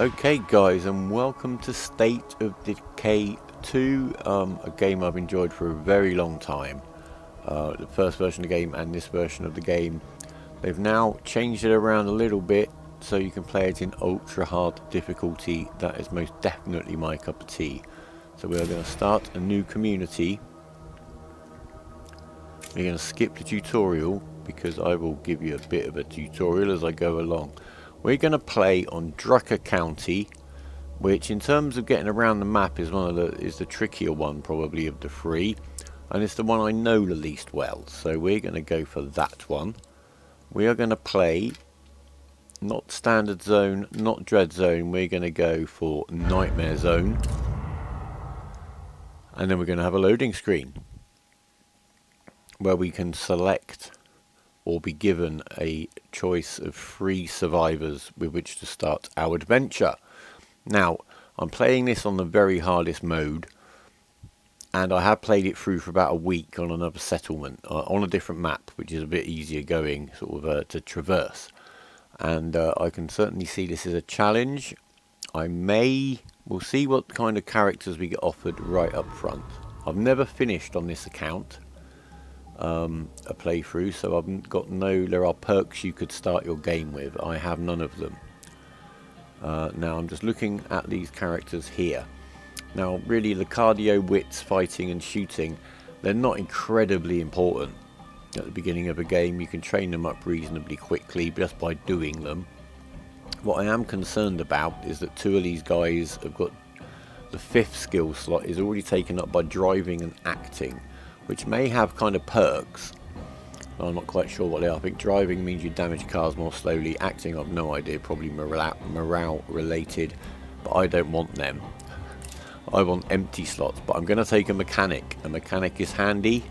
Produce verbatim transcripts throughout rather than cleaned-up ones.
Okay guys, and welcome to State of Decay two, um, a game I've enjoyed for a very long time. Uh, the first version of the game and this version of the game. They've now changed it around a little bit so you can play it in ultra hard difficulty. That is most definitely my cup of tea. So we are going to start a new community. We're going to skip the tutorial because I will give you a bit of a tutorial as I go along. We're going to play on Drucker County, which in terms of getting around the map is one of the is the trickier one probably of the three, and it's the one I know the least well, so we're going to go for that one. We are going to play not Standard Zone, not Dread Zone, we're going to go for Nightmare Zone, and then we're going to have a loading screen where we can select or be given a choice of three survivors with which to start our adventure. Now, I'm playing this on the very hardest mode, and I have played it through for about a week on another settlement, uh, on a different map, which is a bit easier going sort of uh, to traverse. And uh, I can certainly see this is a challenge. I may... We'll see what kind of characters we get offered right up front. I've never finished on this account. Um, a playthrough, so I've got no, there are perks you could start your game with. I have none of them. Uh, now I'm just looking at these characters here. Now really the cardio, wits, fighting and shooting, they're not incredibly important. At the beginning of a game you can train them up reasonably quickly just by doing them. What I am concerned about is that two of these guys have got the fifth skill slot is already taken up by driving and acting, which may have kind of perks. I'm not quite sure what they are. I think driving means you damage cars more slowly. Acting, I've no idea, probably morale, morale related, but I don't want them. I want empty slots, but I'm going to take a mechanic. A mechanic is handy.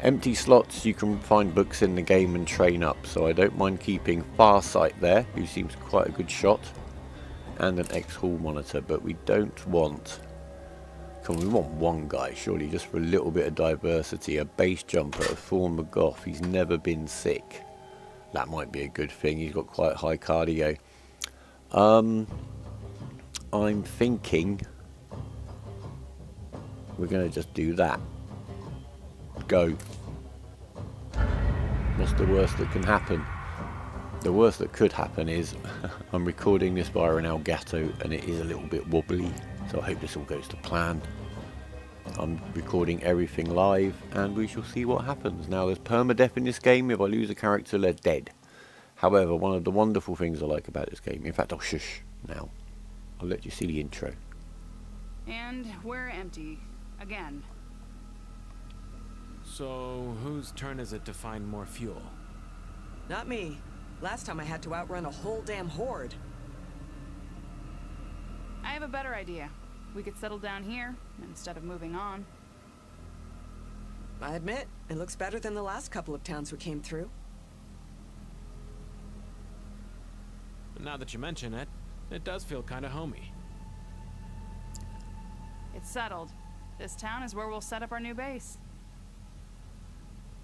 Empty slots, you can find books in the game and train up, so I don't mind keeping Farsight there, who seems quite a good shot, and an X-Hall monitor, but we don't want... Come on, we want one guy, surely, just for a little bit of diversity. A base jumper, a former goth, he's never been sick. That might be a good thing, he's got quite high cardio. Um, I'm thinking we're going to just do that. Go. What's the worst that can happen? The worst that could happen is I'm recording this via an El Gato and it is a little bit wobbly. So I hope this all goes to plan. I'm recording everything live and we shall see what happens. Now there's permadeath in this game. If I lose a character, they're dead. However, one of the wonderful things I like about this game, in fact I'll shush now. I'll let you see the intro. And we're empty again. So whose turn is it to find more fuel? Not me. Last time I had to outrun a whole damn horde. I have a better idea. We could settle down here instead of moving on. I admit, it looks better than the last couple of towns we came through. Now that you mention it, it does feel kind of homey. It's settled. This town is where we'll set up our new base.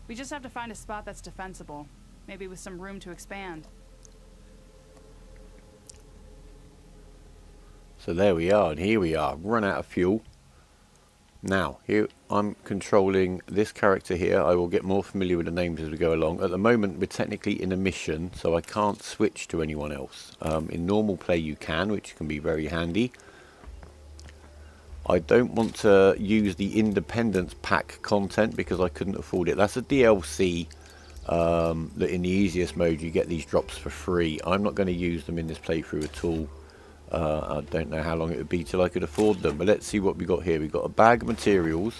We just have to find a spot that's defensible, maybe with some room to expand. So there we are, and here we are, run out of fuel. Now, here I'm controlling this character here. I will get more familiar with the names as we go along. At the moment, we're technically in a mission, so I can't switch to anyone else. Um, in normal play you can, which can be very handy. I don't want to use the Independence Pack content because I couldn't afford it. That's a D L C um, that in the easiest mode you get these drops for free. I'm not going to use them in this playthrough at all. Uh, I don't know how long it would be till I could afford them, but let's see what we got here. We've got a bag of materials,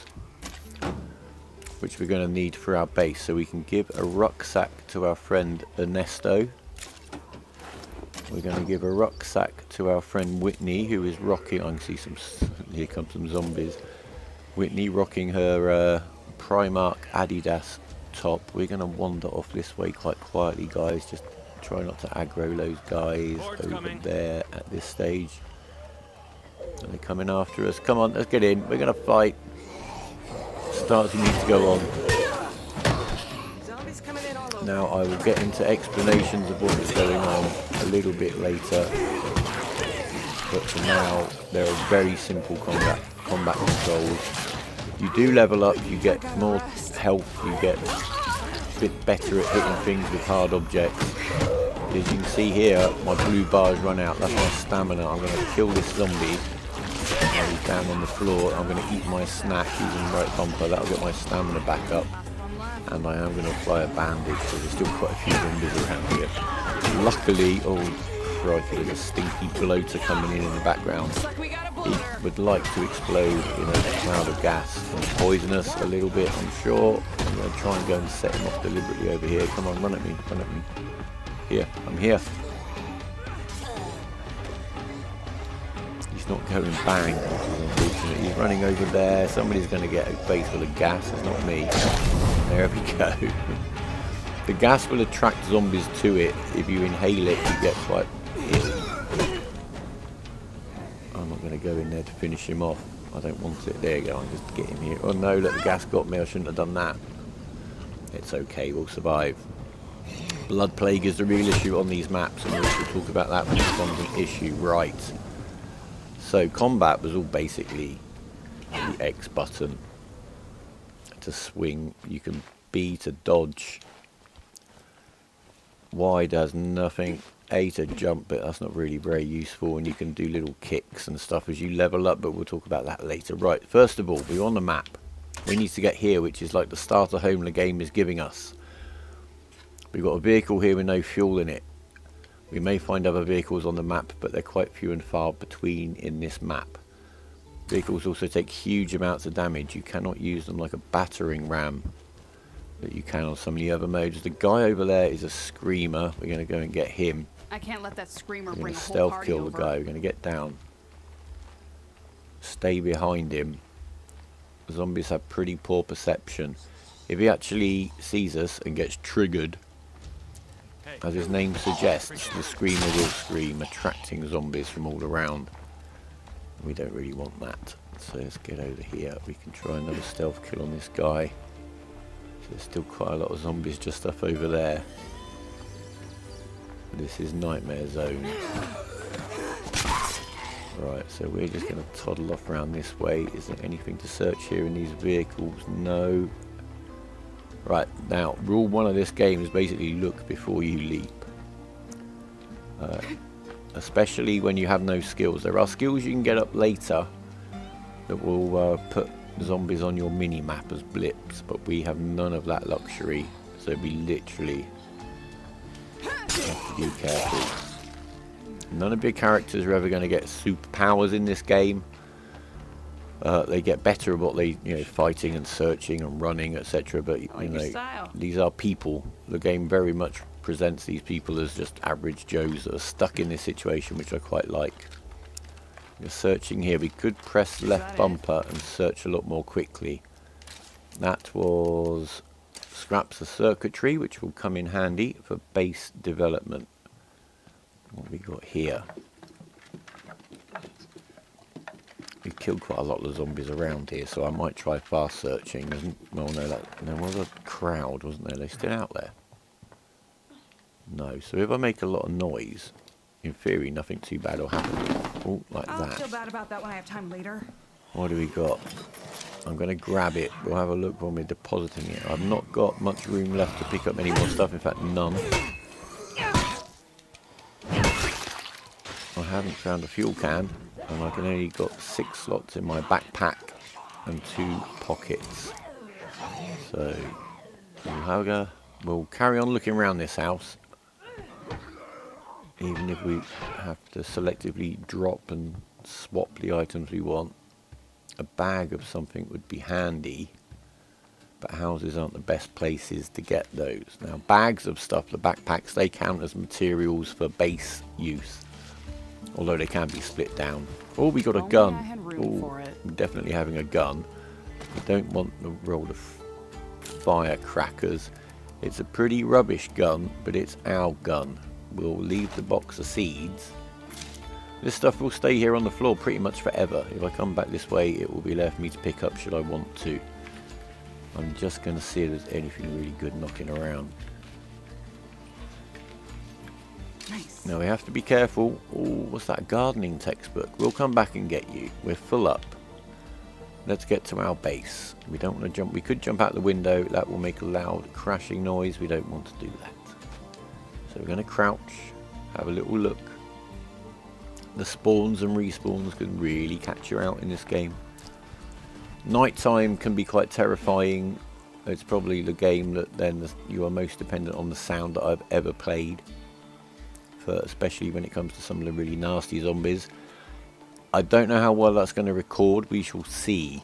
which we're going to need for our base, so we can give a rucksack to our friend Ernesto. We're going to give a rucksack to our friend Whitney, who is rocking, I can see some, here come some zombies. Whitney rocking her uh, Primark Adidas top. We're going to wander off this way quite quietly, guys, just try not to aggro those guys Lord's over coming. There at this stage. And they're coming after us. Come on, let's get in. We're going to fight. Starts you need to go on. Zombies coming in all over. Now I will get into explanations of what is going on a little bit later. but for now they're a very simple combat combat controls. You do level up, you get more health, you get a bit better at hitting things with hard objects. As you can see here, my blue bar's run out, that's my stamina. I'm going to kill this zombie. He's down on the floor. I'm going to eat my snack using the right bumper, that'll get my stamina back up. And I am going to apply a bandage because there's still quite a few zombies around here. Luckily, oh crikey, there's a stinky bloater coming in in the background. He would like to explode in a cloud of gas and poison us a little bit, I'm sure. I'm going to try and go and set him off deliberately over here. Come on, run at me, run at me. Here, I'm here. He's not going bang, which is unfortunate. He's running over there. Somebody's going to get a face full of gas. It's not me. There we go. The gas will attract zombies to it. If you inhale it, you get quite... I'm not going to go in there to finish him off. I don't want it. There you go. I'm just getting here. Oh no, look, the gas got me. I shouldn't have done that. It's okay. We'll survive. Blood plague is the real issue on these maps, and we'll talk about that when it becomes an issue. Right. So combat was all basically the X button to swing. You can B to dodge. Y does nothing. A to jump, but that's not really very useful, and you can do little kicks and stuff as you level up, but we'll talk about that later. Right, first of all, we're on the map. We need to get here, which is like the starter home the game is giving us. We've got a vehicle here with no fuel in it. We may find other vehicles on the map, but they're quite few and far between in this map. Vehicles also take huge amounts of damage. You cannot use them like a battering ram that you can on some of the other modes. The guy over there is a screamer. We're going to go and get him. I can't let that screamer bring a whole party over. We're going to stealth kill the guy. We're going to get down. Stay behind him. The zombies have pretty poor perception. If he actually sees us and gets triggered, as his name suggests, the screamer will scream, attracting zombies from all around. We don't really want that. So let's get over here. We can try another stealth kill on this guy. There's still quite a lot of zombies just up over there. This is Nightmare Zone. Right, so we're just going to toddle off around this way. Is there anything to search here in these vehicles? No. Right, now, rule one of this game is basically look before you leap. Uh, especially when you have no skills. There are skills you can get up later that will uh, put zombies on your mini map as blips, but we have none of that luxury, so we literally have to be careful. None of your characters are ever going to get superpowers in this game. Uh, they get better at what they, you know, fighting and searching and running, et cetera. But you know, these are people. The game very much presents these people as just average Joes that are stuck in this situation, which I quite like. We're searching here. We could press left bumper and search a lot more quickly. That was scraps of circuitry, which will come in handy for base development. What have we got here? We killed quite a lot of zombies around here, so I might try fast searching. Well, no, that, there was a crowd, wasn't there? They're still out there. No, so if I make a lot of noise, in theory, nothing too bad will happen. Oh, like that. I'll feel bad about that when I have time later. What do we got? I'm going to grab it. We'll have a look when we're depositing it. I've not got much room left to pick up any more stuff. In fact, none. I haven't found a fuel can, and I can only got six slots in my backpack and two pockets. So, we'll carry on looking around this house. Even if we have to selectively drop and swap the items we want, a bag of something would be handy, but houses aren't the best places to get those. Now, bags of stuff, the backpacks, they count as materials for base use, although they can be split down. Oh, we got a gun. Oh, I'm definitely having a gun. I don't want the roll of firecrackers. It's a pretty rubbish gun, but it's our gun. We'll leave the box of seeds. This stuff will stay here on the floor pretty much forever. If I come back this way, it will be there for me to pick up should I want to. I'm just going to see if there's anything really good knocking around. Nice. Now we have to be careful. Oh, what's that? Gardening textbook. We'll come back and get you. We're full up. Let's get to our base. We don't want to jump. We could jump out the window. That will make a loud crashing noise. We don't want to do that. So we're going to crouch, have a little look. The spawns and respawns can really catch you out in this game. Nighttime can be quite terrifying. It's probably the game that then you are most dependent on the sound that I've ever played. For especially when it comes to some of the really nasty zombies. I don't know how well that's going to record. We shall see.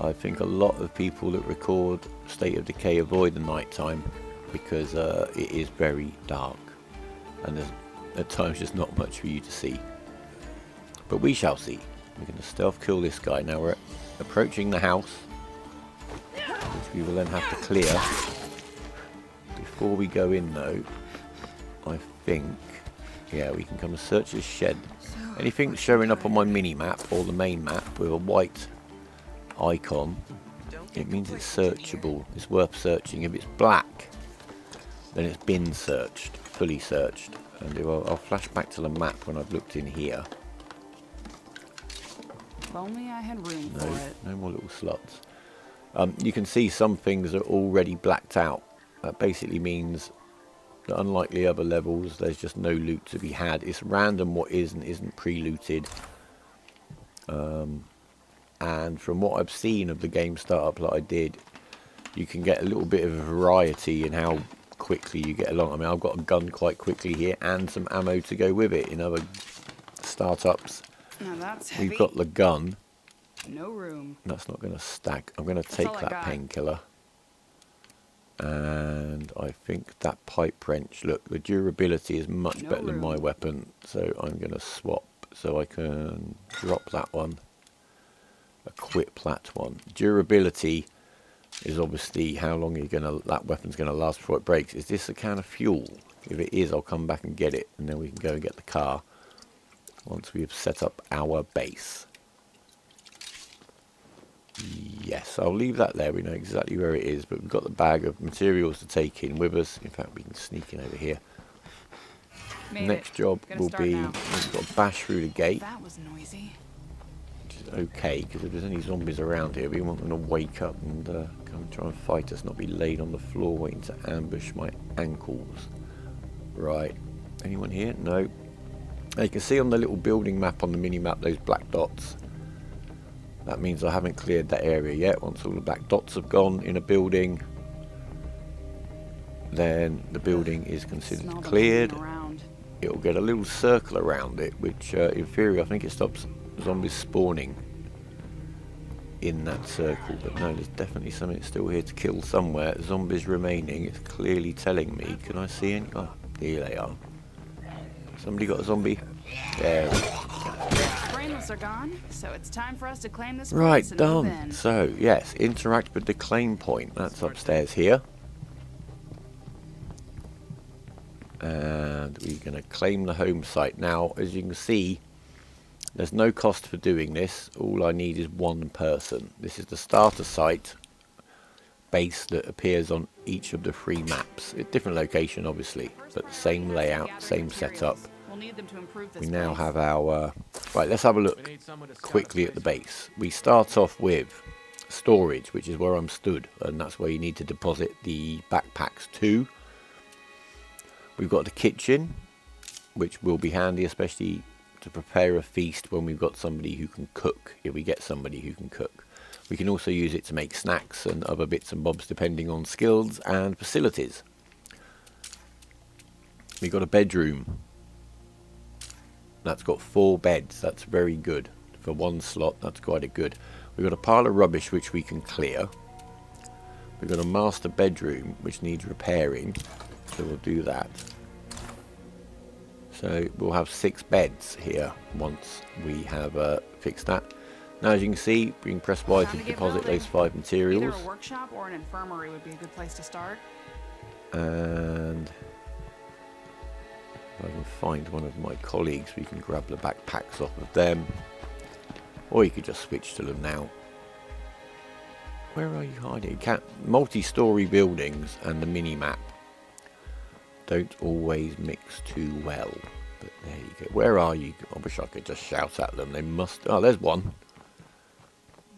I think a lot of people that record State of Decay avoid the nighttime because uh, it is very dark and there's at times just not much for you to see. But we shall see. We're going to stealth kill this guy. Now we're approaching the house, which we will then have to clear. Before we go in though, I think, yeah, we can come and search this shed. Anything showing up on my mini map or the main map with a white icon, it means it's searchable. It's worth searching. If it's black, then it's been searched, fully searched. And I'll flash back to the map when I've looked in here. If only I had room for it. No more little slots. Um, you can see some things are already blacked out. That basically means that unlike the other levels, there's just no loot to be had. It's random what is and isn't pre-looted. Um, and from what I've seen of the game startup that I did, you can get a little bit of variety in how quickly you get along. I mean, I've got a gun quite quickly here and some ammo to go with it. In other startups, now that's heavy. We've got the gun. No room. That's not going to stack. I'm going to take that painkiller. And I think that pipe wrench. Look, the durability is much better than my weapon. So I'm going to swap. So I can drop that one. Equip that one. Durability is obviously how long you're gonna that weapon's gonna last before it breaks. Is this a can of fuel? If it is, I'll come back and get it, and then we can go and get the car once we have set up our base. Yes, I'll leave that there. We know exactly where it is, but we've got the bag of materials to take in with us. In fact, we can sneak in over here. Made Next it. job will be now. We've got to bash through the gate. That was noisy. Okay, because if there's any zombies around here, we want them to wake up and uh, come try and fight us, not be laid on the floor waiting to ambush my ankles. Right, anyone here? No. Now you can see on the little building map on the mini map those black dots. That means I haven't cleared that area yet. Once all the black dots have gone in a building, then the building is considered cleared. It will get a little circle around it, which uh, in theory I think it stops zombies spawning in that circle, but no, there's definitely something still here to kill somewhere. Zombies remaining. It's clearly telling me. Can I see any? Oh, here they are. Somebody got a zombie? There. Brainless are gone, so it's time for us to claim this place. Right, done. So yes, interact with the claim point. That's upstairs here, and we're going to claim the home site. Now, as you can see, there's no cost for doing this. All I need is one person. This is the starter site base that appears on each of the three maps. It's different location, obviously, but same layout, same setup. We now have our... Uh, right, let's have a look quickly at the base. We start off with storage, which is where I'm stood, and that's where you need to deposit the backpacks to. We've got the kitchen, which will be handy, especially to prepare a feast when we've got somebody who can cook. If we get somebody who can cook, we can also use it to make snacks and other bits and bobs depending on skills and facilities. We've got a bedroom that's got four beds. That's very good for one slot. That's quite a good. We've got a pile of rubbish which we can clear. We've got a master bedroom which needs repairing, so we'll do that. So we'll have six beds here once we have uh, fixed that. Now, as you can see, we can press Y to deposit those five materials. Either a workshop or an infirmary would be a good place to start. And if I can find one of my colleagues, we can grab the backpacks off of them. Or you could just switch to them now. Where are you hiding? Multi-story buildings and the mini-map. don't always mix too well. But there you go. Where are you? I wish I could just shout at them. They must... Oh, there's one.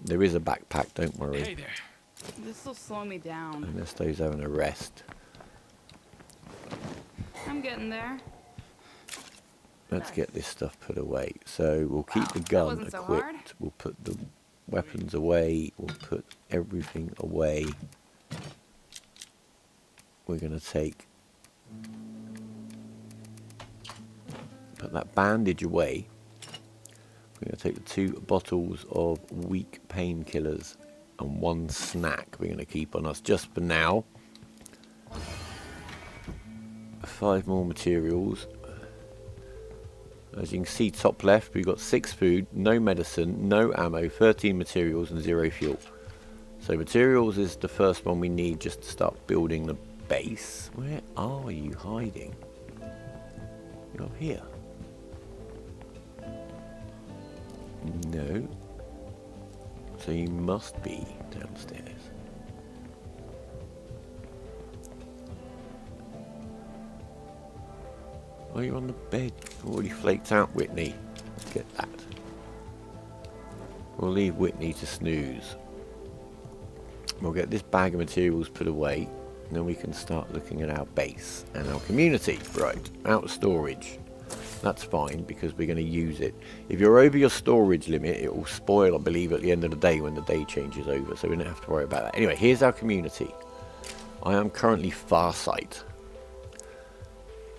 There is a backpack, don't worry. Hey there. This will slow me down. Ernesto's having a rest. I'm getting there. Let's get this stuff put away. So we'll keep wow, the gun equipped. So we'll put the weapons away. We'll put everything away. We're going to take... Put that bandage away. We're going to take the two bottles of weak painkillers and one snack we're going to keep on us just for now. Five more materials. As you can see, top left, we've got six food, no medicine, no ammo, thirteen materials and zero fuel. So materials is the first one we need just to start building the base. Where are you hiding? You're up here. No. So you must be downstairs. Oh, you're on the bed. Already flaked out, Whitney. Let's get that. We'll leave Whitney to snooze. We'll get this bag of materials put away. And then we can start looking at our base and our community. Right, out of storage. That's fine because we're going to use it. If you're over your storage limit, it will spoil, I believe, at the end of the day when the day changes over. So we don't have to worry about that. Anyway, here's our community. I am currently Farsight.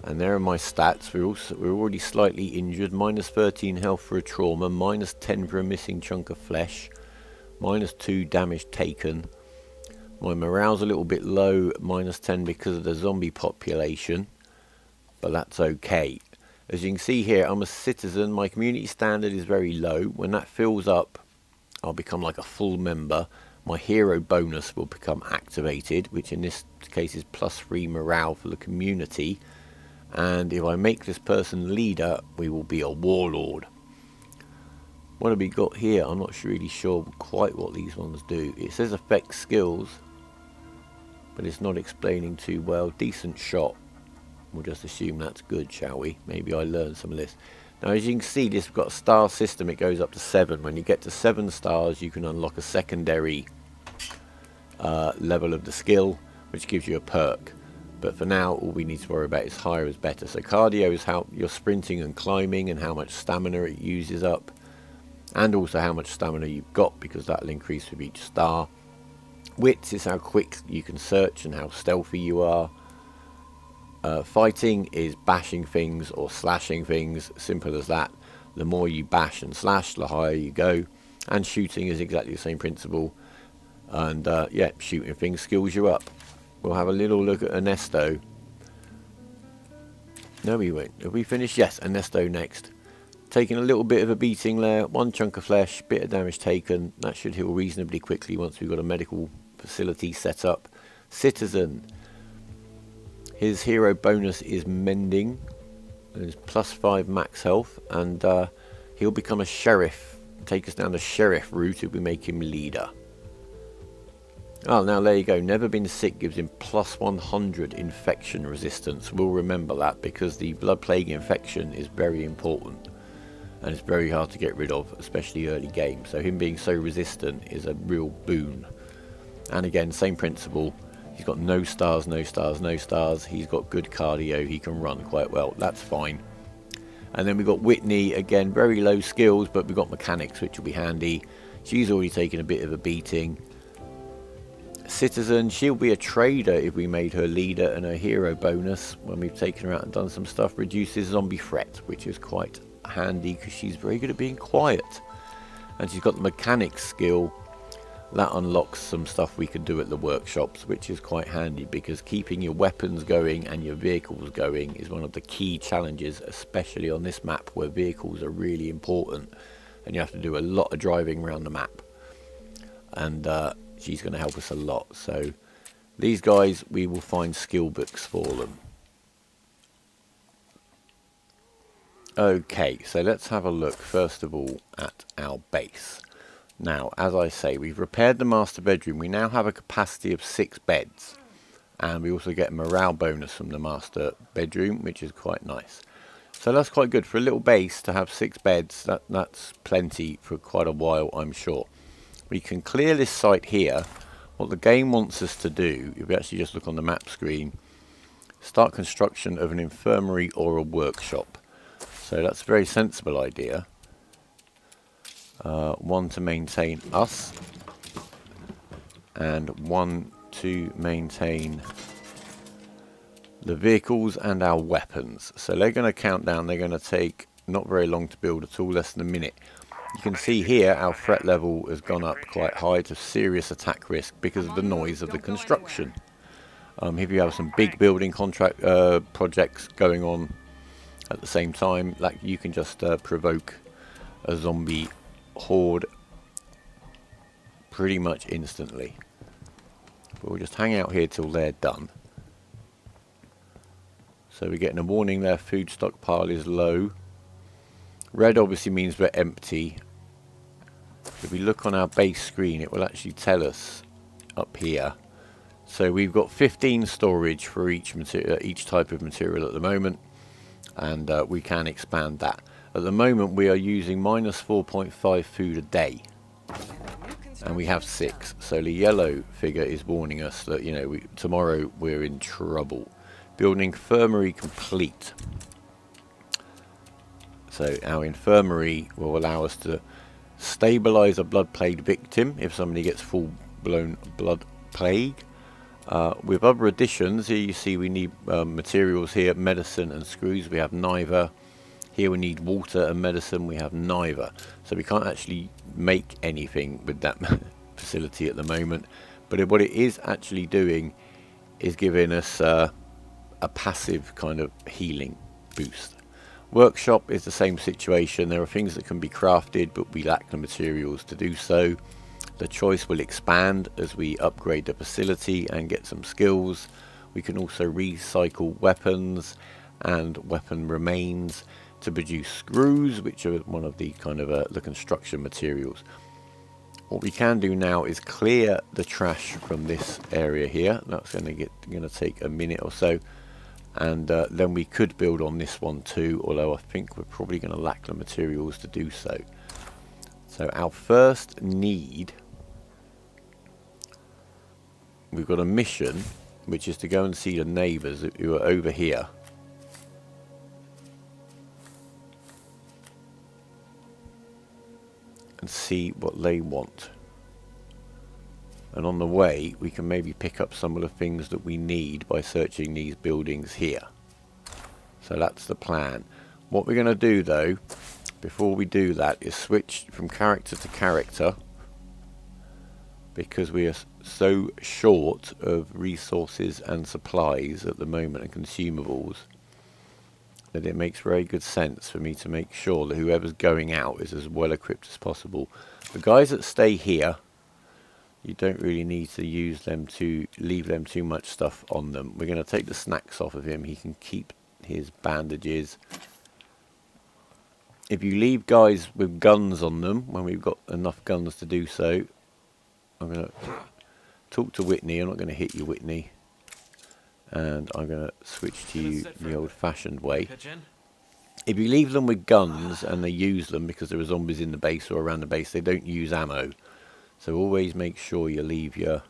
And there are my stats. We're, also, we're already slightly injured. Minus thirteen health for a trauma. Minus ten for a missing chunk of flesh. Minus two damage taken. My morale's a little bit low. Minus ten because of the zombie population. But that's okay. As you can see here, I'm a citizen. My community standard is very low. When that fills up, I'll become like a full member. My hero bonus will become activated, which in this case is plus three morale for the community. And if I make this person leader, we will be a warlord. What have we got here? I'm not really sure quite what these ones do. It says affect skills, but it's not explaining too well. Decent shot. We'll just assume that's good, shall we? Maybe I learned some of this. Now, as you can see, this has got a star system. It goes up to seven. When you get to seven stars, you can unlock a secondary uh, level of the skill, which gives you a perk. But for now, all we need to worry about is higher is better. So cardio is how you're sprinting and climbing and how much stamina it uses up. And also how much stamina you've got, because that'll increase with each star. Wits is how quick you can search and how stealthy you are. Uh, fighting is bashing things or slashing things, simple as that. The more you bash and slash, the higher you go. And shooting is exactly the same principle. And uh, yeah, shooting things skills you up. We'll have a little look at Ernesto. No, we won't. Have we finished? Yes, Ernesto next. Taking a little bit of a beating there. One chunk of flesh, bit of damage taken. That should heal reasonably quickly once we've got a medical facility set up. Citizen. His hero bonus is mending. There's plus five max health. And uh, he'll become a sheriff. Take us down the sheriff route if we make him leader. Oh, now there you go. Never been sick gives him plus one hundred infection resistance. We'll remember that because the blood plague infection is very important. And it's very hard to get rid of, especially early game. So him being so resistant is a real boon. And again, same principle. He's got no stars, no stars, no stars. He's got good cardio. He can run quite well. That's fine. And then we've got Whitney. Again, very low skills, but we've got mechanics, which will be handy. She's already taken a bit of a beating. Citizen. She'll be a trader if we made her leader, and her hero bonus, when we've taken her out and done some stuff, reduces zombie threat, which is quite handy because she's very good at being quiet. And she's got the mechanics skill. That unlocks some stuff we can do at the workshops, which is quite handy because keeping your weapons going and your vehicles going is one of the key challenges, especially on this map where vehicles are really important and you have to do a lot of driving around the map. And uh, she's going to help us a lot. So these guys, we will find skill books for them. Okay, so let's have a look first of all at our base. Now, as I say, we've repaired the master bedroom. We now have a capacity of six beds. and we also get a morale bonus from the master bedroom, which is quite nice. So that's quite good for a little base to have six beds. That that's plenty for quite a while, I'm sure. We can clear this site here. What the game wants us to do, if we actually just look on the map screen, start construction of an infirmary or a workshop. So that's a very sensible idea. Uh, one to maintain us, and one to maintain the vehicles and our weapons. So they're going to count down. They're going to take not very long to build at all, less than a minute. You can see here our threat level has gone up quite high to serious attack risk because of the noise of the construction. Um, if you have some big building contract uh, projects going on at the same time, like you can just uh, provoke a zombie horde pretty much instantly. But we'll just hang out here till they're done. So we're getting a warning there, food stockpile is low. Red obviously means we're empty. If we look on our base screen, it will actually tell us up here. So we've got fifteen storage for each material, each type of material at the moment, and uh, we can expand that. At the moment we are using minus four point five food a day, and we have six. So the yellow figure is warning us that, you know, we, tomorrow we're in trouble. Building infirmary complete. So our infirmary will allow us to stabilise a blood plague victim if somebody gets full-blown blood plague. Uh, with other additions, here you see we need um, materials here, medicine and screws. We have neither. Here we need water and medicine. We have neither. So we can't actually make anything with that facility at the moment. But what it is actually doing is giving us uh, a passive kind of healing boost. Workshop is the same situation. There are things that can be crafted, but we lack the materials to do so. The choice will expand as we upgrade the facility and get some skills. We can also recycle weapons and weapon remains to produce screws, which are one of the kind of uh, the construction materials. What we can do now is clear the trash from this area here. That's going to get going to take a minute or so. And uh, then we could build on this one too, although I think we're probably going to lack the materials to do so. So our first need, we've got a mission, which is to go and see the neighbours who are over here. And see what they want. And on the way, we can maybe pick up some of the things that we need by searching these buildings here. So that's the plan. What we're going to do, though, before we do that, is switch from character to character, because we are so short of resources and supplies at the moment and consumables that it makes very good sense for me to make sure that whoever's going out is as well equipped as possible. The guys that stay here, you don't really need to use them to leave them too much stuff on them. We're going to take the snacks off of him. He can keep his bandages. If you leave guys with guns on them, when we've got enough guns to do so, I'm going to talk to Whitney. I'm not going to hit you, Whitney. And I'm going to switch to you the old-fashioned way. If you leave them with guns and they use them because there are zombies in the base or around the base, they don't use ammo. So always make sure you leave your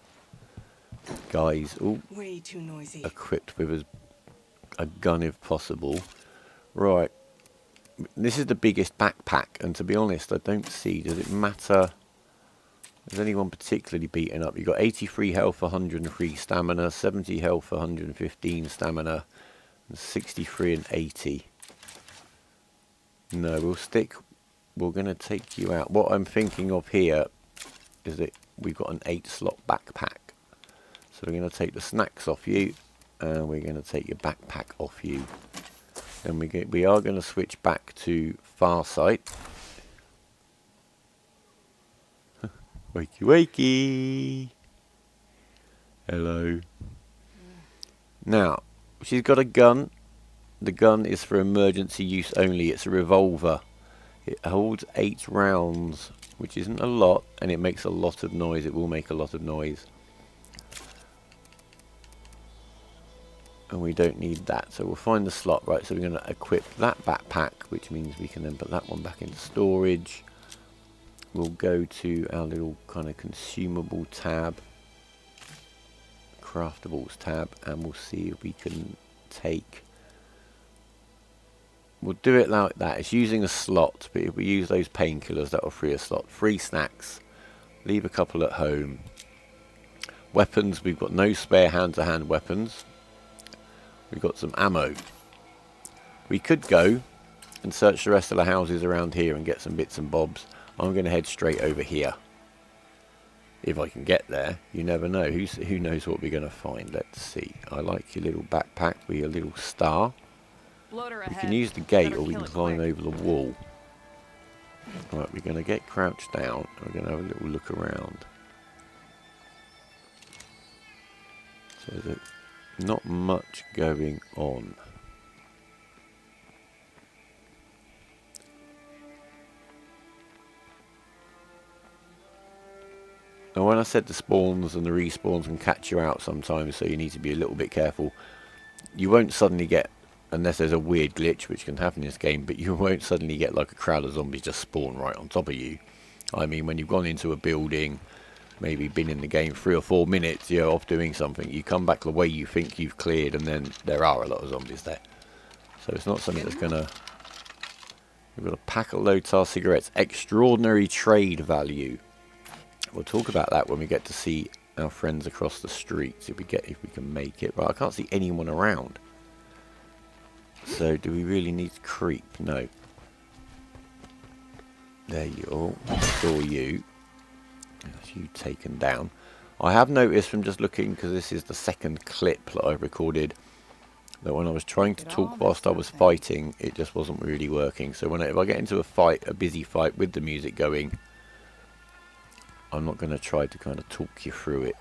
guys ooh, way too noisy. Equipped with a, a gun if possible. Right, this is the biggest backpack, and to be honest, I don't see, does it matter? Is anyone particularly beaten up? You've got eighty-three health, one hundred three stamina, seventy health, one hundred fifteen stamina, and sixty-three and eighty. No, we'll stick, we're going to take you out. What I'm thinking of here is that we've got an eight slot backpack. So we're going to take the snacks off you, and we're going to take your backpack off you. Then we get, we are going to switch back to Farsight. Wakey wakey! Hello. Now, she's got a gun. The gun is for emergency use only. It's a revolver. It holds eight rounds, which isn't a lot, and it makes a lot of noise. It will make a lot of noise. and we don't need that, so we'll find the slot. Right, so we're going to equip that backpack, which means we can then put that one back into storage. We'll go to our little kind of consumable tab, craftables tab, and we'll see if we can take, we'll do it like that. It's using a slot, but if we use those painkillers, that will free a slot. Free snacks, leave a couple at home. Weapons, we've got no spare hand-to-hand weapons. We've got some ammo. We could go and search the rest of the houses around here and get some bits and bobs. I'm going to head straight over here. If I can get there, you never know. Who's, who knows what we're going to find? Let's see. I like your little backpack with your little star. Loader we ahead. Can use the gate Better or we can climb quick. Over the wall. Right, we're going to get crouched down. We're going to have a little look around. So there's not much going on. Now when I said the spawns and the respawns can catch you out sometimes, so you need to be a little bit careful. You won't suddenly get, unless there's a weird glitch which can happen in this game, but you won't suddenly get like a crowd of zombies just spawn right on top of you. I mean, when you've gone into a building, maybe been in the game three or four minutes, you're off doing something, you come back the way you think you've cleared, and then there are a lot of zombies there. So it's not something that's going to... We've got a pack of Lotar cigarettes. Extraordinary trade value. We'll talk about that when we get to see our friends across the streets, if we get, if we can make it. But I can't see anyone around. So do we really need to creep? No. There you are. I saw you. That's you taken down. I have noticed from just looking, because this is the second clip that I recorded, that when I was trying to talk whilst I was fighting, it just wasn't really working. So when I, if I get into a fight, a busy fight with the music going, I'm not going to try to kind of talk you through it.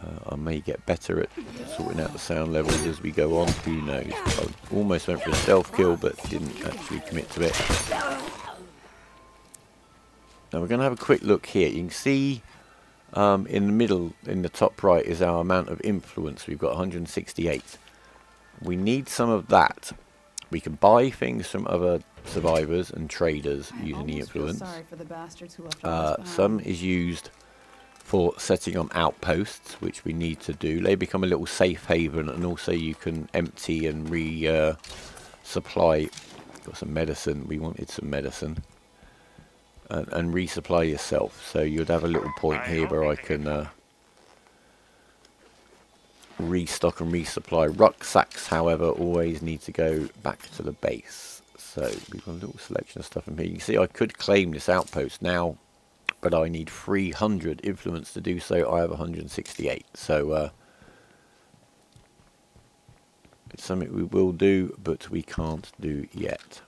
Uh, I may get better at sorting out the sound levels as we go on, who knows. I almost went for a stealth kill, but didn't actually commit to it. Now we're going to have a quick look here. You can see um, in the middle, in the top right, is our amount of influence. We've got one hundred sixty-eight. We need some of that. We can buy things from other survivors and traders using the influence. Uh, some is used for setting on outposts, which we need to do. They become a little safe haven, and also you can empty and re uh, supply. Got some medicine. We wanted some medicine. And, and resupply yourself. So you'd have a little point here where I can uh, restock and resupply. Rucksacks, however, always need to go back to the base. So we've got a little selection of stuff in here. You can see I could claim this outpost now, but I need three hundred influence to do so. I have one hundred sixty-eight. So uh, it's something we will do, but we can't do yet.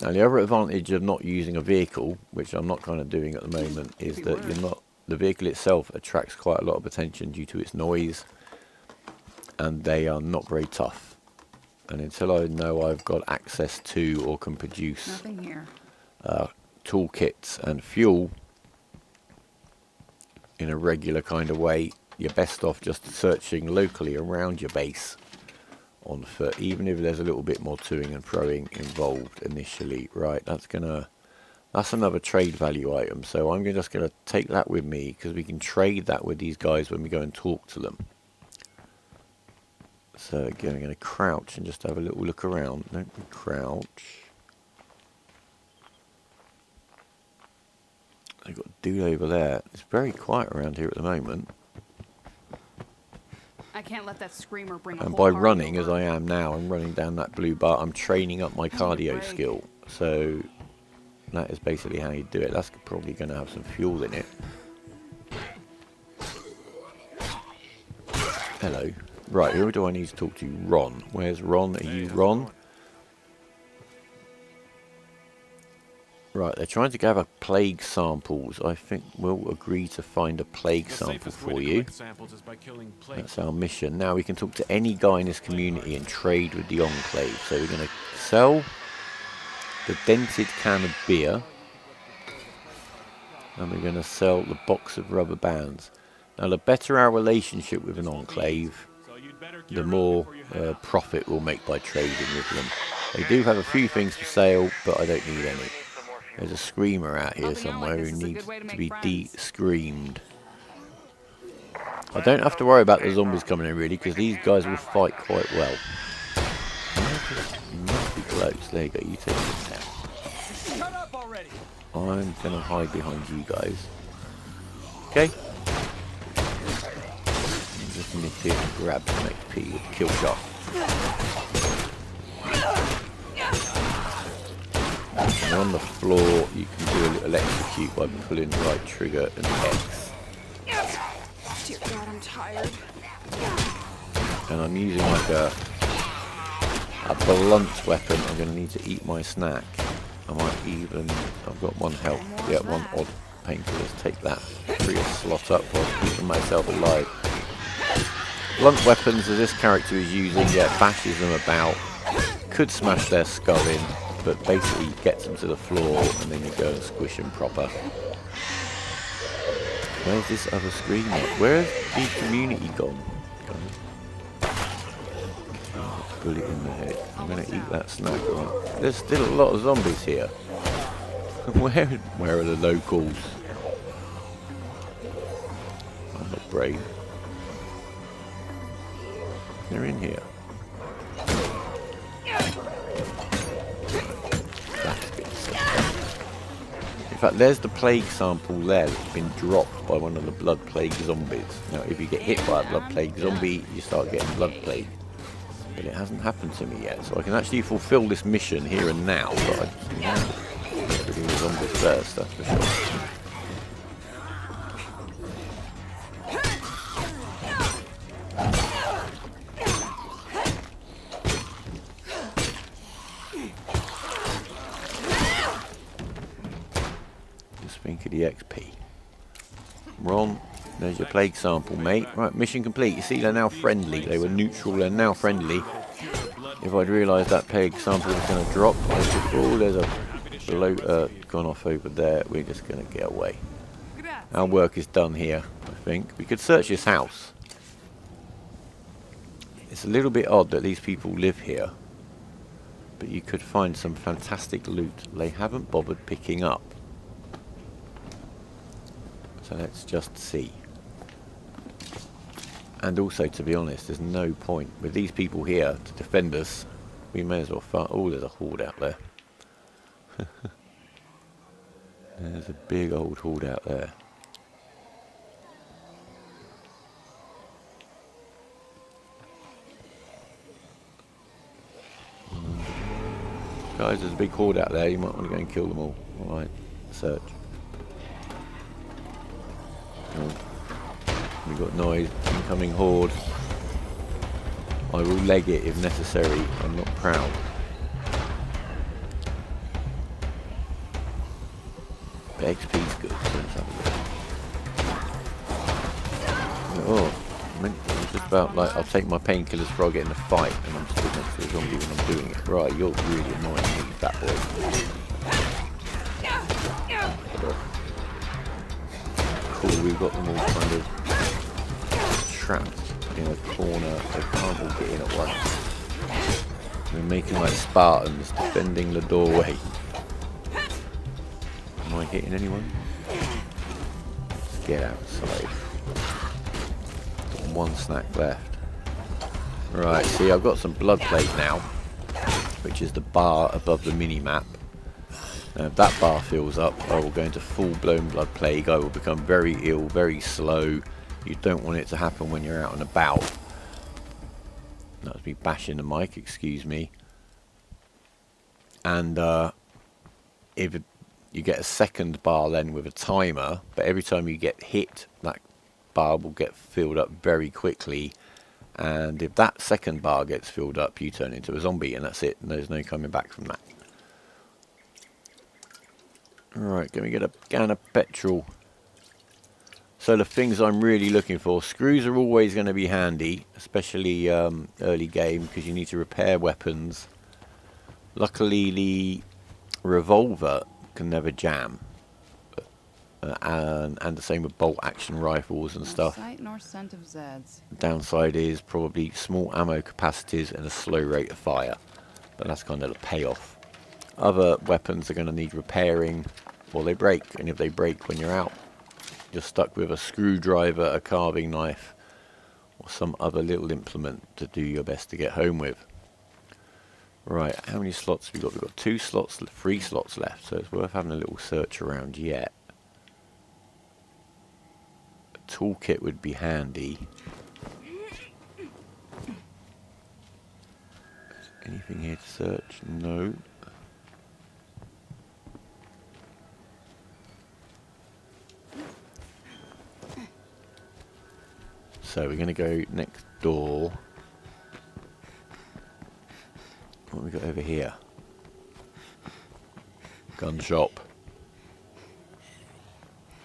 Now the other advantage of not using a vehicle, which I'm not kind of doing at the moment, is that you're not, the vehicle itself attracts quite a lot of attention due to its noise, and they are not very tough. And until I know I've got access to or can produce uh, toolkits and fuel in a regular kind of way, you're best off just searching locally around your base on foot, even if there's a little bit more toing and throwing involved initially. Right, that's gonna that's another trade value item, so I'm just gonna take that with me, because we can trade that with these guys when we go and talk to them. So again, I'm gonna crouch and just have a little look around. Don't we crouch? I've got a dude over there. It's very quiet around here at the moment. I can't let that screamer bring and by running, over. As I am now, I'm running down that blue bar, I'm training up my cardio skill. So that is basically how you do it. That's probably going to have some fuel in it. Hello. Right, who do I need to talk to? Ron. Where's Ron? Are you Ron? Right, they're trying to gather plague samples. I think we'll agree to find a plague sample for you. That's our mission. Now we can talk to any guy in this community and trade with the Enclave. So we're going to sell the dented can of beer. And we're going to sell the box of rubber bands. Now, the better our relationship with an enclave, the more uh, profit we'll make by trading with them. They do have a few things for sale, but I don't need any. There's a screamer out here somewhere who needs to be de-screamed. I don't have to worry about the zombies coming in, really, because these guys will fight quite well. Must be close. There you go, you take them down. I'm going to hide behind you guys. Okay? Just nip here and grab some X P with kill shot. And on the floor, you can do a little execute by pulling the right trigger and X. Dear God, I'm tired. And I'm using like a, a blunt weapon. I'm going to need to eat my snack. I might even... I've got one health. Yeah, one odd painkillers. Take that. Free a slot up while keeping myself alive. Blunt weapons that this character is using, yeah, bashes them about. Could smash their skull in, but basically gets them to the floor and then you go and squish them proper. Where's this other screen? Where's the community gone? Bullet in the head. I'm going to eat that snack. Right? There's still a lot of zombies here. Where, where are the locals? I'm not brave. They're in here. That's good stuff. In fact, there's the plague sample there that's been dropped by one of the blood plague zombies. Now, if you get hit by a blood plague zombie, you start getting blood plague. But it hasn't happened to me yet, so I can actually fulfill this mission here and now, but I just need to get rid of the zombies first, that's for sure. Just think of the X P. Ron, there's your plague sample, mate. Right, mission complete. You see, they're now friendly. They were neutral, they're now friendly. If I'd realised that plague sample was going to drop, I said, oh, there's a bloater gone off over there. We're just going to get away. Our work is done here, I think. We could search this house. It's a little bit odd that these people live here. But you could find some fantastic loot they haven't bothered picking up. So let's just see. And also, to be honest, there's no point. With these people here to defend us, we may as well fight. Oh, there's a horde out there. There's a big old horde out there. Guys, there's a big horde out there. You might want to go and kill them all. Alright, search. Oh. We've got noise, incoming horde. I will leg it if necessary, I'm not proud. But X P's good, so let's have a look. Oh, I meant it was just about like, I'll take my painkillers before I get in a fight, and I'm still next to a zombie when I'm doing it. Right, you're really annoying me, that boy. Cool, we've got them all kind of trapped in a corner, they can't all get in at once. We're making like Spartans, defending the doorway. Am I hitting anyone? Let's get outside. Got one snack left. Right, see, I've got some blood plate now, which is the bar above the mini-map. Now if that bar fills up, I will go into full-blown blood plague. I will become very ill, very slow. You don't want it to happen when you're out and about. That was me bashing the mic, excuse me. And uh, if it, you get a second bar then with a timer, but every time you get hit, that bar will get filled up very quickly. And if that second bar gets filled up, you turn into a zombie, and that's it. And there's no coming back from that. Alright, can we get a can of petrol? So the things I'm really looking for, screws are always going to be handy, especially um, early game, because you need to repair weapons. Luckily the revolver can never jam, uh, and, and the same with bolt action rifles and stuff. The downside is probably small ammo capacities and a slow rate of fire, but that's kind of the payoff. Other weapons are going to need repairing before they break, and if they break when you're out, you're stuck with a screwdriver, a carving knife, or some other little implement to do your best to get home with. Right, how many slots have we got? We've got two slots, three slots left, so it's worth having a little search around yet. A toolkit would be handy. Is anything here to search? No. So we're going to go next door. What have we got over here? Gun shop.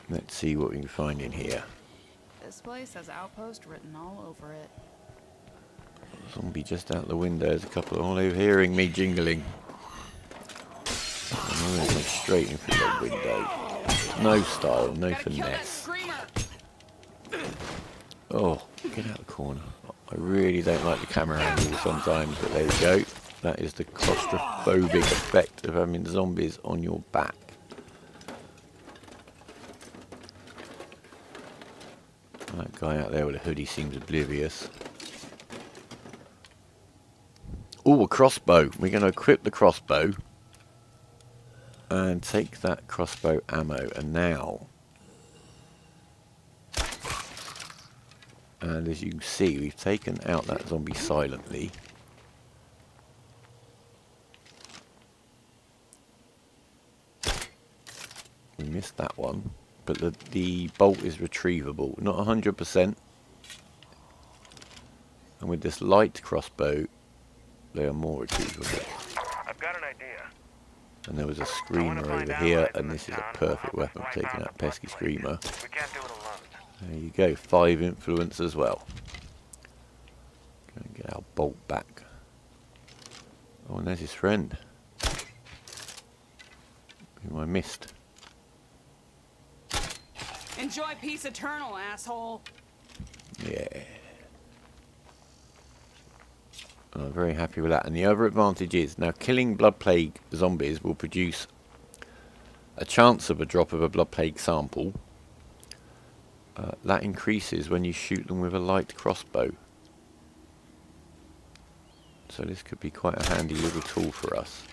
Let's see what we can find in here. This place has outpost written all over it. Zombie just out the window. There's a couple of all overhearing me jingling. I'm going to straight in through that window. No style, no finesse. Oh, get out of the corner. I really don't like the camera angle sometimes, but there we go. That is the claustrophobic effect of having zombies on your back. That guy out there with a hoodie seems oblivious. Oh, a crossbow. We're going to equip the crossbow and take that crossbow ammo. And now, and as you can see, we've taken out that zombie silently. We missed that one, but the, the bolt is retrievable, not one hundred percent. And with this light crossbow, they are more retrievable. I've got an idea. And there was a screamer over here, and this is a perfect weapon for taking out pesky screamer. We can't do it alone. There you go, five influence as well. Go and get our bolt back. Oh, and there's his friend, whom I missed. Enjoy peace eternal, asshole. Yeah. I'm very happy with that. And the other advantage is, now killing blood plague zombies will produce a chance of a drop of a blood plague sample. Uh, that increases when you shoot them with a light crossbow. So this could be quite a handy little tool for us.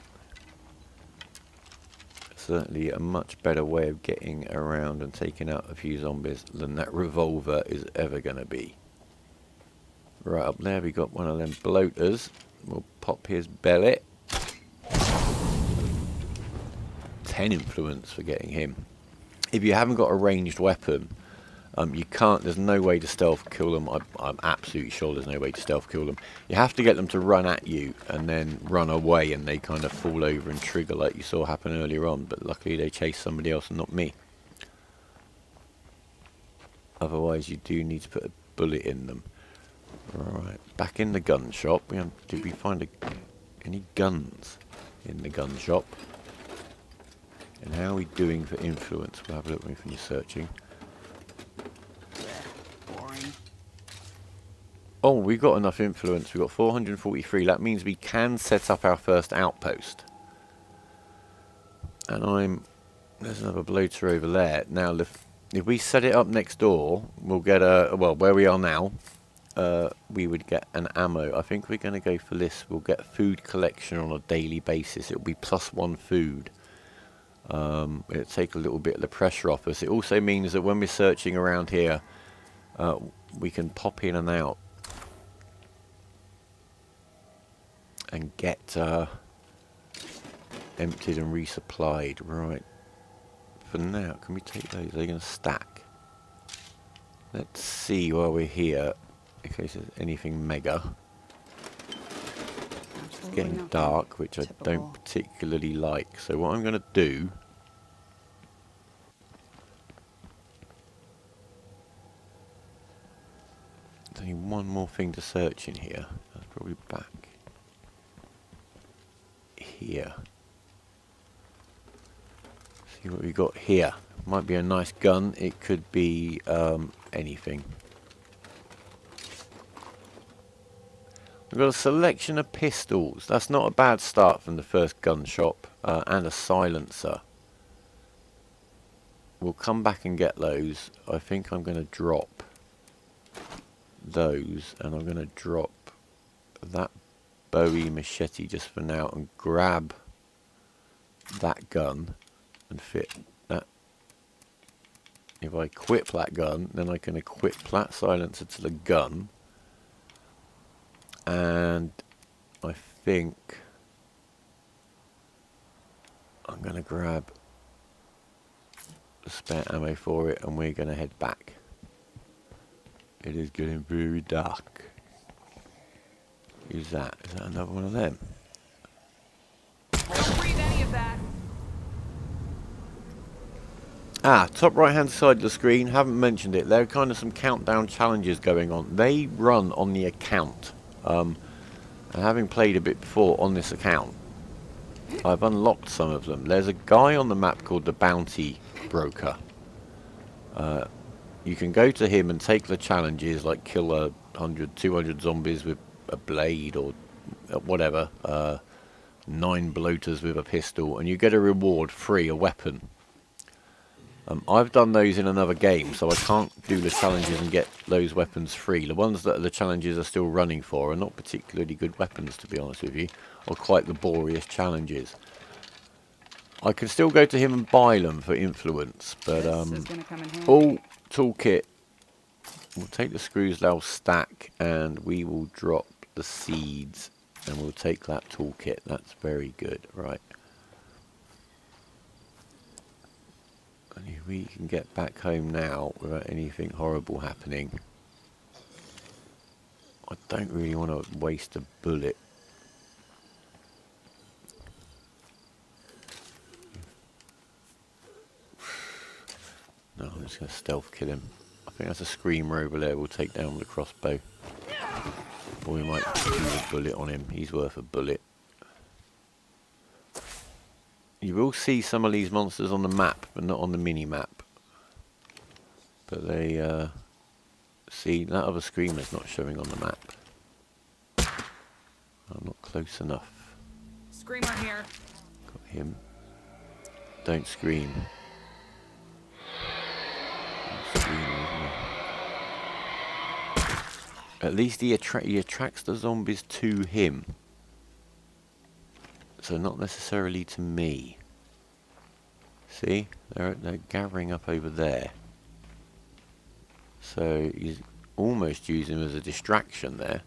Certainly a much better way of getting around and taking out a few zombies than that revolver is ever going to be. Right up there we got one of them bloaters. We'll pop his belly. ten influence for getting him. If you haven't got a ranged weapon, um, you can't, there's no way to stealth kill them. I, I'm absolutely sure there's no way to stealth kill them. You have to get them to run at you and then run away, and they kind of fall over and trigger like you saw happen earlier on, but luckily they chased somebody else and not me. Otherwise you do need to put a bullet in them. Right, back in the gun shop. We have, did we find a, any guns in the gun shop? And how are we doing for influence? We'll have a look when you're searching. Oh, we've got enough influence. We've got four hundred forty-three. That means we can set up our first outpost. And I'm... There's another bloater over there. Now, if, if we set it up next door, we'll get a... Well, where we are now, uh, we would get an ammo. I think we're going to go for this. We'll get food collection on a daily basis. It'll be plus one food. Um, it'll take a little bit of the pressure off us. It also means that when we're searching around here, uh, we can pop in and out and get uh, emptied and resupplied. Right, for now, can we take those? They're going to stack. Let's see while we're here, in case there's anything mega. It's getting dark, which I don't particularly like. So what I'm going to do... There's only one more thing to search in here. That's probably back here. See what we got here. Might be a nice gun. It could be um, anything. We've got a selection of pistols. That's not a bad start from the first gun shop. Uh, and a silencer. We'll come back and get those. I think I'm going to drop those. And I'm going to drop that Bowie machete just for now. And grab that gun and fit that. If I equip that gun, then I can equip that silencer to the gun. And I think I'm going to grab the spare ammo for it, and we're going to head back. It is getting very dark. Who's that? Is that another one of them? Don't breathe any of that. Ah, top right hand side of the screen, haven't mentioned it, there are kind of some countdown challenges going on. They run on the account. Um, and having played a bit before on this account, I've unlocked some of them. There's a guy on the map called the Bounty Broker. Uh, you can go to him and take the challenges, like kill a hundred, two hundred zombies with a blade or whatever, uh, nine bloaters with a pistol, and you get a reward free, a weapon. Um, I've done those in another game, so I can't do the challenges and get those weapons free. The ones that the challenges are still running for are not particularly good weapons, to be honest with you, or quite laborious challenges. I can still go to him and buy them for influence, but um, all toolkit. We'll take the screws they'll stack, and we will drop the seeds, and we'll take that toolkit. That's very good, right? We can get back home now without anything horrible happening. I don't really want to waste a bullet. No, I'm just going to stealth kill him. I think that's a screamer over there we'll take down with a crossbow. Or we might use a bullet on him. He's worth a bullet. You will see some of these monsters on the map, but not on the mini-map. But they, uh... see, that other screamer's not showing on the map. I'm not close enough. Screamer here. Got him. Don't scream. Don't scream, isn't it? At least he, attra he attracts the zombies to him. So not necessarily to me. See, they're, they're gathering up over there. So he's almost using him as a distraction there.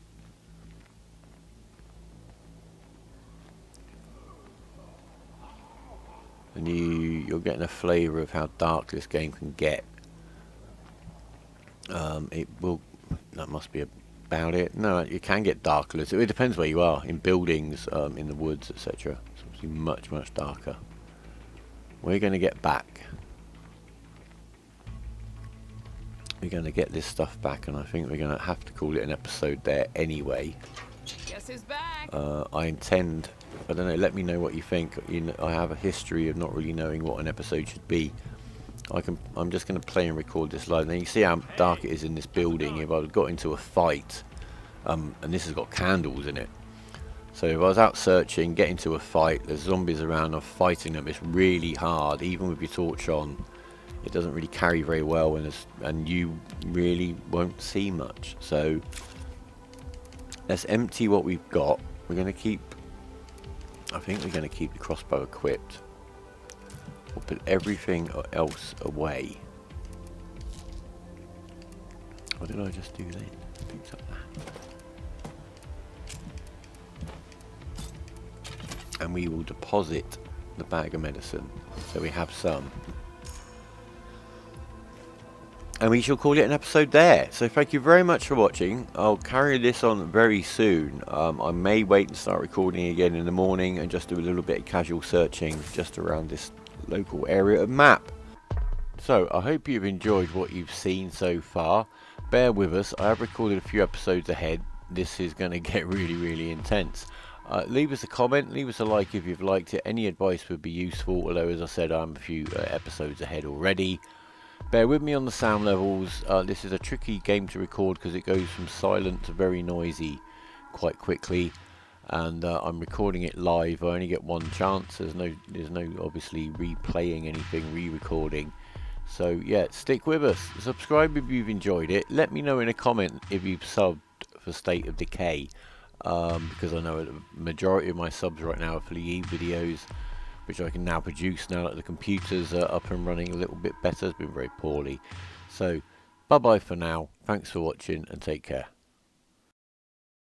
And you, you're getting a flavour of how dark this game can get. Um, it will. That must be a. About it. No, you can get darker. It depends where you are, in buildings, um, in the woods, et cetera. It's obviously much, much darker. We're going to get back. We're going to get this stuff back, and I think we're going to have to call it an episode there anyway. Guess who's back? Uh, I intend, I don't know, let me know what you think. You know, I have a history of not really knowing what an episode should be. I can, I'm just going to play and record this live. Now you see how dark it is in this building. If I got into a fight, um, and this has got candles in it. So if I was out searching, get into a fight, there's zombies around, I'm fighting them. It's really hard, even with your torch on. It doesn't really carry very well, and, it's, and you really won't see much. So let's empty what we've got. We're going to keep, I think we're going to keep the crossbow equipped. We'll put everything else away. What did I just do then? Things like that. And we will deposit the bag of medicine, so we have some. And we shall call it an episode there. So thank you very much for watching. I'll carry this on very soon. Um, I may wait and start recording again in the morning and just do a little bit of casual searching just around this local area of map. So I hope you've enjoyed what you've seen so far. Bear with us, I have recorded a few episodes ahead. This is going to get really really intense. Uh, leave us a comment, leave us a like if you've liked it. Any advice would be useful, although as I said, I'm a few uh, episodes ahead already. Bear with me on the sound levels. Uh, this is a tricky game to record because it goes from silent to very noisy quite quickly, and uh, I'm recording it live. I only get one chance. There's no, there's no obviously replaying anything, re-recording. So yeah, stick with us. Subscribe if you've enjoyed it. Let me know in a comment if you've subbed for State of Decay, um, because I know the majority of my subs right now are for the Eve videos, which I can now produce now that the computers are up and running a little bit better. It's been very poorly. So bye bye for now. Thanks for watching and take care.